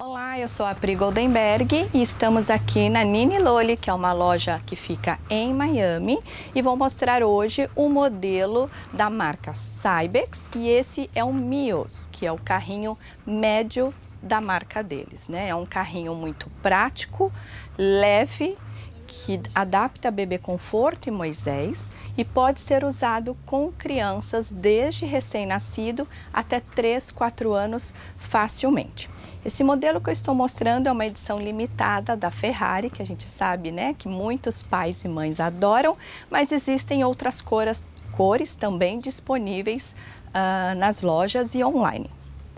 Olá, eu sou a Pri Goldenberg e estamos aqui na Nini Loli, que é uma loja que fica em Miami, e vou mostrar hoje o modelo da marca Cybex, e esse é o Mios, que é o carrinho médio da marca deles, né? É um carrinho muito prático, leve, que adapta bebê conforto e Moisés e pode ser usado com crianças desde recém-nascido até 3, 4 anos facilmente. Esse modelo que eu estou mostrando é uma edição limitada da Ferrari, que a gente sabe, né, que muitos pais e mães adoram, mas existem outras cores também disponíveis nas lojas e online.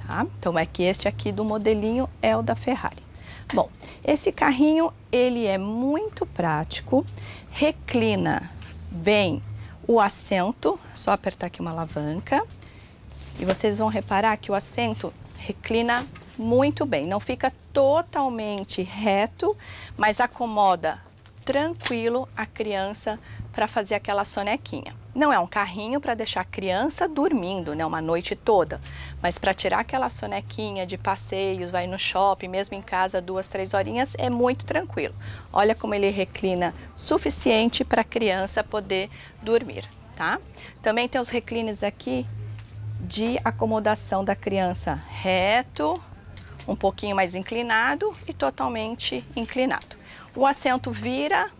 Tá? Então é que este aqui do modelinho é o da Ferrari. Bom, esse carrinho ele é muito prático, reclina bem o assento, só apertar aqui uma alavanca e vocês vão reparar que o assento reclina muito bem, não fica totalmente reto, mas acomoda tranquilo a criança para fazer aquela sonequinha. Não é um carrinho para deixar a criança dormindo, né, uma noite toda, mas para tirar aquela sonequinha de passeios, vai no shopping, mesmo em casa, 2, 3 horinhas, é muito tranquilo. Olha como ele reclina suficiente para a criança poder dormir, tá? Também tem os reclines aqui de acomodação da criança reto, um pouquinho mais inclinado e totalmente inclinado. O assento vira,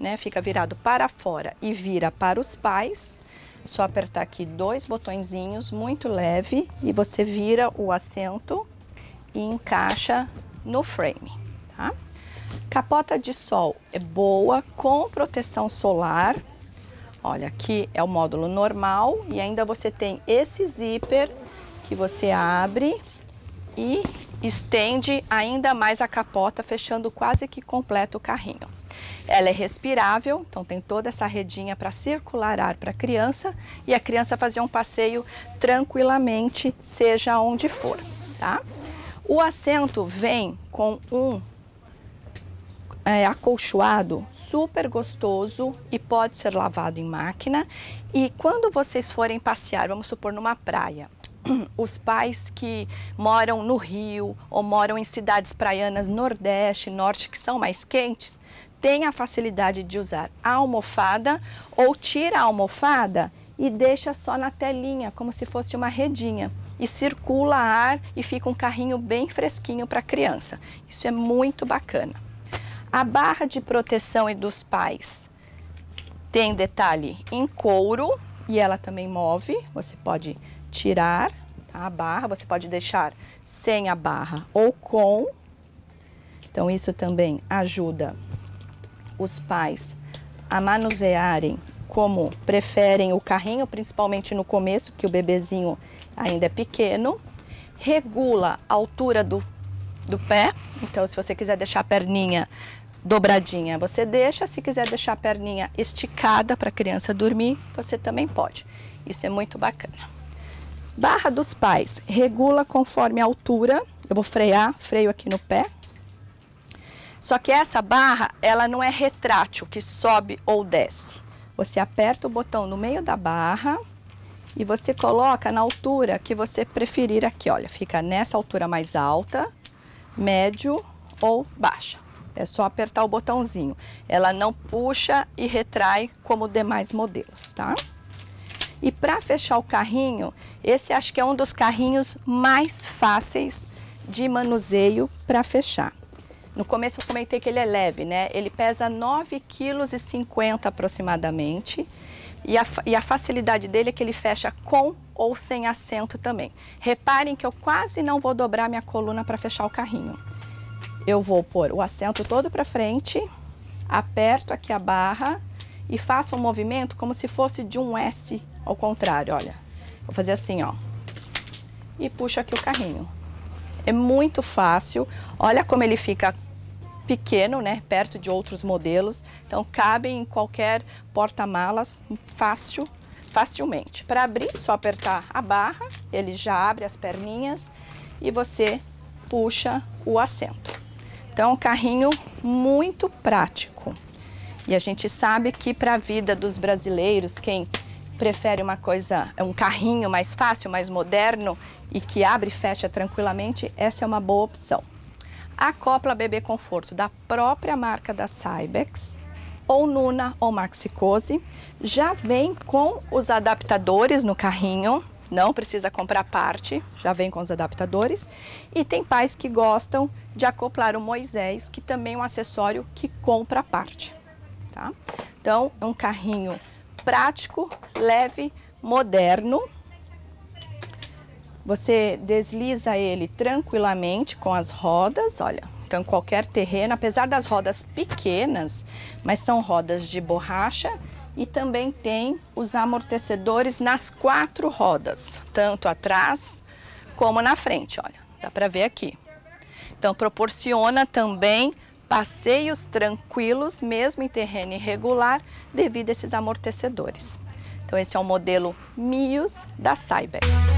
né, fica virado para fora e vira para os pais. Só apertar aqui 2 botõezinhos, muito leve, e você vira o assento e encaixa no frame, tá? Capota de sol é boa, com proteção solar. Olha, aqui é o módulo normal e ainda você tem esse zíper que você abre e estende ainda mais a capota, fechando quase que completo o carrinho. Ela é respirável, então tem toda essa redinha para circular ar para a criança e a criança fazer um passeio tranquilamente, seja onde for, tá? O assento vem com um acolchoado super gostoso e pode ser lavado em máquina. E quando vocês forem passear, vamos supor numa praia, os pais que moram no Rio ou moram em cidades praianas Nordeste, Norte, que são mais quentes, tem a facilidade de usar a almofada, ou tira a almofada e deixa só na telinha, como se fosse uma redinha, e circula ar e fica um carrinho bem fresquinho para a criança. Isso é muito bacana. A barra de proteção e dos pais tem detalhe em couro e ela também move, você pode tirar a barra, você pode deixar sem a barra ou com. Então isso também ajuda os pais a manusearem como preferem o carrinho, principalmente no começo, que o bebezinho ainda é pequeno. Regula a altura do pé, então se você quiser deixar a perninha dobradinha, você deixa. Se quiser deixar a perninha esticada para a criança dormir, você também pode. Isso é muito bacana. Barra dos pais, regula conforme a altura. Eu vou frear, freio aqui no pé. Só que essa barra, ela não é retrátil, que sobe ou desce. Você aperta o botão no meio da barra e você coloca na altura que você preferir aqui, olha. Fica nessa altura mais alta, médio ou baixa. É só apertar o botãozinho. Ela não puxa e retrai como demais modelos, tá? E para fechar o carrinho, esse acho que é um dos carrinhos mais fáceis de manuseio para fechar. No começo eu comentei que ele é leve, né? Ele pesa 9,50 kg aproximadamente. E a facilidade dele é que ele fecha com ou sem assento também. Reparem que eu quase não vou dobrar minha coluna para fechar o carrinho. Eu vou pôr o assento todo para frente, aperto aqui a barra e faço um movimento como se fosse de um S ao contrário, olha. Vou fazer assim, ó, e puxo aqui o carrinho. É muito fácil, olha como ele fica pequeno, né, perto de outros modelos. Então, cabe em qualquer porta-malas facilmente. Para abrir, só apertar a barra, ele já abre as perninhas e você puxa o assento. Então, é um carrinho muito prático. E a gente sabe que para a vida dos brasileiros, quem prefere uma coisa, um carrinho mais fácil, mais moderno e que abre e fecha tranquilamente, essa é uma boa opção. acopla bebê conforto da própria marca da Cybex, ou Nuna ou Maxi Cosi. Já vem com os adaptadores no carrinho, não precisa comprar parte, já vem com os adaptadores. E tem pais que gostam de acoplar o Moisés, que também é um acessório que compra parte, tá? Então, é um carrinho prático, leve, moderno. Você desliza ele tranquilamente com as rodas, olha. Então, qualquer terreno, apesar das rodas pequenas, mas são rodas de borracha. E também tem os amortecedores nas quatro rodas, tanto atrás como na frente, olha. Dá pra ver aqui. Então, proporciona também passeios tranquilos, mesmo em terreno irregular, devido a esses amortecedores. Então, esse é o modelo Mios da Cybex.